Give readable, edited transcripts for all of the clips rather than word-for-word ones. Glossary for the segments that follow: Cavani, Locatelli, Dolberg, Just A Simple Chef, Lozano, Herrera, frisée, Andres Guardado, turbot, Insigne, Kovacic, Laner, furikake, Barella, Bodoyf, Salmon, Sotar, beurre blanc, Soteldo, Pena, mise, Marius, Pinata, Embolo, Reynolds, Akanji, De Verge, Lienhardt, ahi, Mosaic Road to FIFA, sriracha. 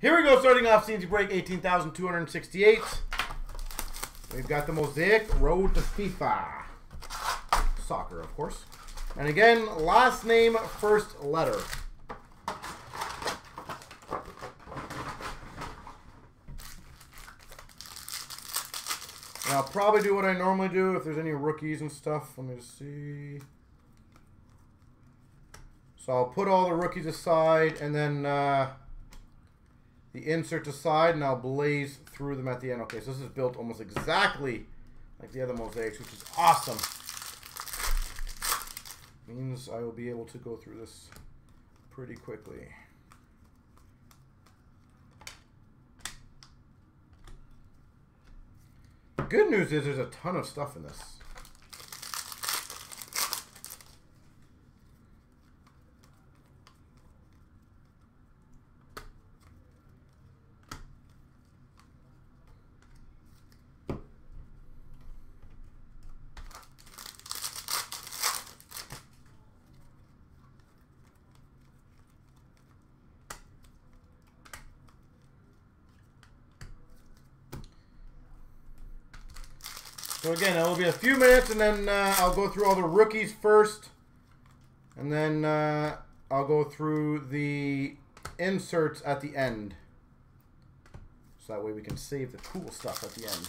Here we go, starting off CNC break 18,268. We've got the Mosaic Road to FIFA. Soccer, of course. And again, last name, first letter. And I'll probably do what I normally do if there's any rookies and stuff. Let me just see. So I'll put all the rookies aside and then the inserts aside, and I'll blaze through them at the end. Okay, so this is built almost exactly like the other mosaics, which is awesome. Means I will be able to go through this pretty quickly. The good news is there's a ton of stuff in this. So again, it'll be a few minutes, and then I'll go through all the rookies first, and then I'll go through the inserts at the end. So that way we can save the cool stuff at the end.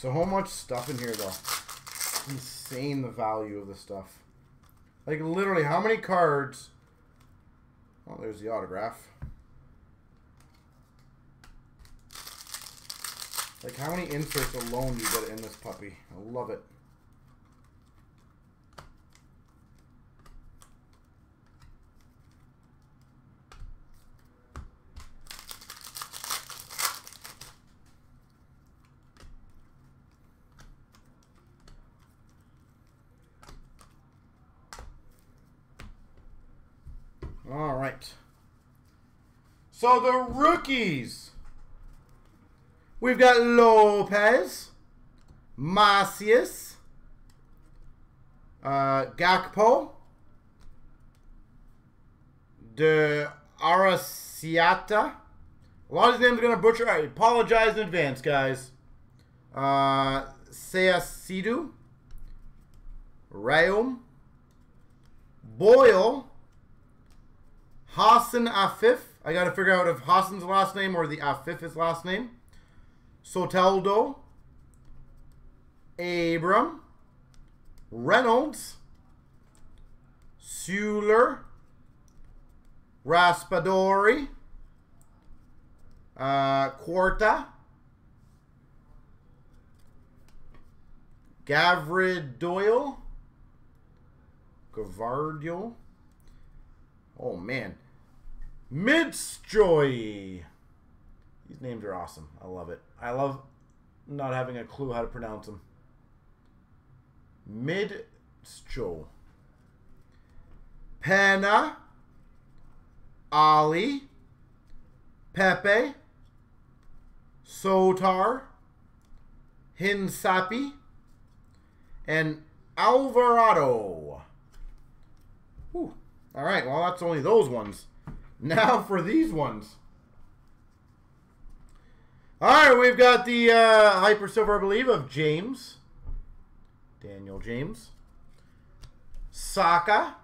So much stuff in here, though. It's insane the value of this stuff. Like, literally, how many cards... Oh, there's the autograph. Like, how many inserts alone do you get in this puppy? I love it. So the rookies, we've got Lopez, Marius, Gakpo, de Araciata. A lot of names are going to butcher. I apologize in advance, guys. Seassidu, Rayum Boyle, Hassan Afif. I got to figure out if Hassan's last name or the Afif is last name. Soteldo, Abram, Reynolds, Suler, Raspadori, Quarta, Gvardiol. Oh man. Midstoy. These names are awesome. I love it. I love not having a clue how to pronounce them. Midstoy. Pena. Ali. Pepe. Sotar. Hinsapi. And Alvarado. Whew. All right. Well, that's only those ones. Now for these ones. All right, we've got the Hyper Silver, I believe, of James. Daniel James. Saka.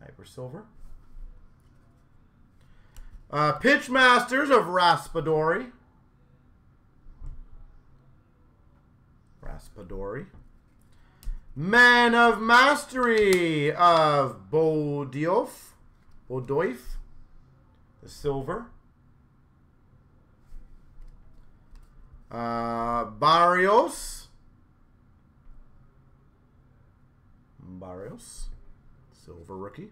Hyper Silver. Pitch Masters of Raspadori. Man of Mastery of Bodoyf. The silver. Barrios. Silver rookie.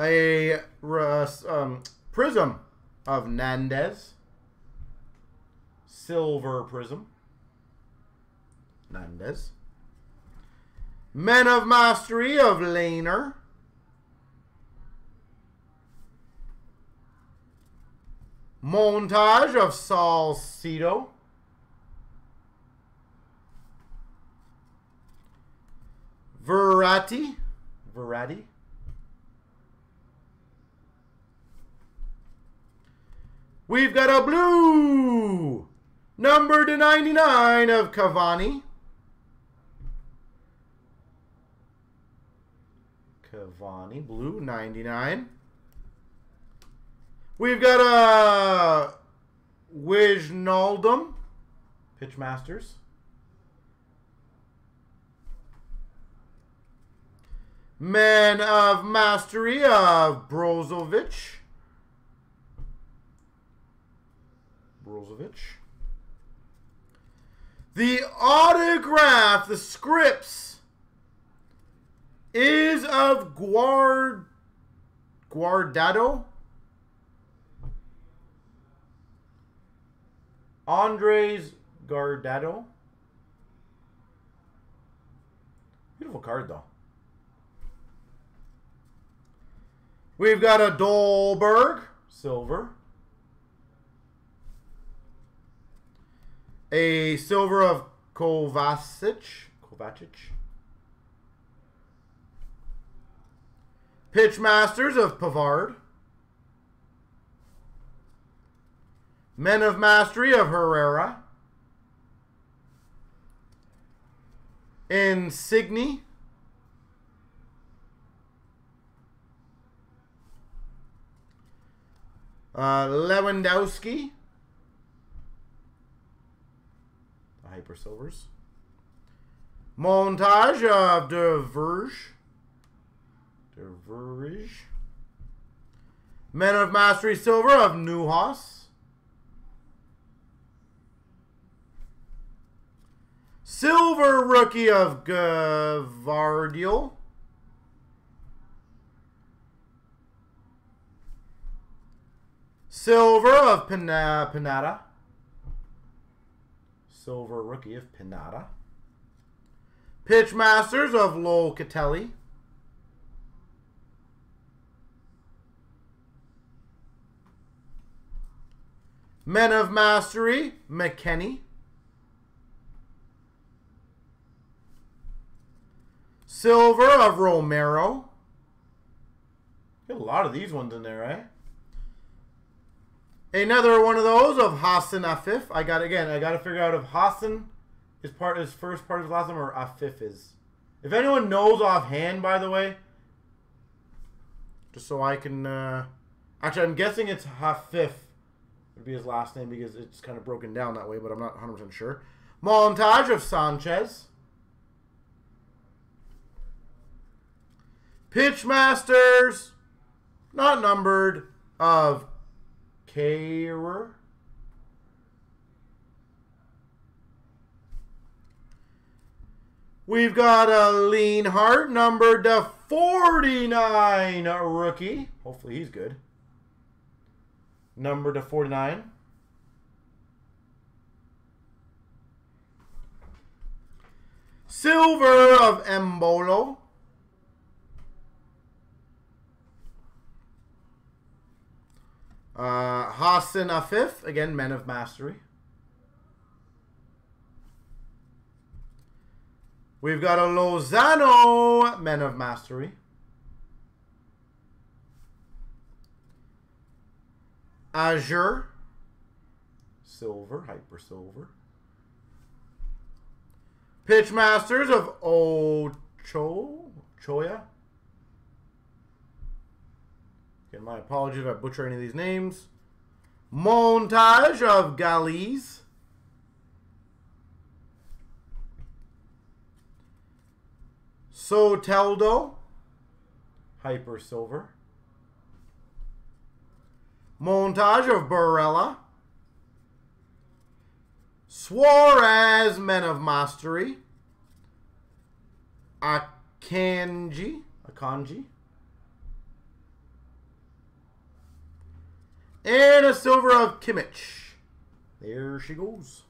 A prism of Nandez. Silver prism. Nandez. Men of mastery of Laner. Montage of Salcedo. Verati. We've got a blue number /99 of Cavani, blue, 99. We've got a Wijnaldum, Pitchmasters. Men of mastery of Brozovic. The autograph, the scripts, is of Guardado. Andres Guardado. Beautiful card, though. We've got a Dolberg, silver. A silver of Kovacic. Pitchmasters of Pavard. Men of mastery of Herrera. Insigne. Lewandowski. Hyper silvers. Montage of de Verge. Men of mastery silver of Newhouse. Silver rookie of Gvardiol. Silver of Pinata. Silver rookie of Pinata. Pitchmasters of Locatelli. Men of mastery, McKennie. Silver of Romero. Got a lot of these ones in there, right? Another one of those of Hassan Afif. I gotta figure out if Hassan is first part of his last name or Afif is. If anyone knows offhand, by the way, just so I can actually, I'm guessing it's Hafif would be his last name because it's kind of broken down that way, but I'm not 100% sure. Montage of Sanchez. Pitchmasters, not numbered, of Kehrer. We've got a Lienhardt, numbered to 49 rookie. Hopefully he's good. Numbered to 49. Silver of Embolo. Hassan Afif, again, men of mastery. We've got a Lozano, men of mastery. Azure, silver, hyper silver. Pitchmasters of Ochoa. And my apologies if I butcher any of these names. Montage of Galise. Soteldo. Hyper silver. Montage of Barella. Suarez, men of mastery. Akanji. And a silver of Kimmich. There she goes.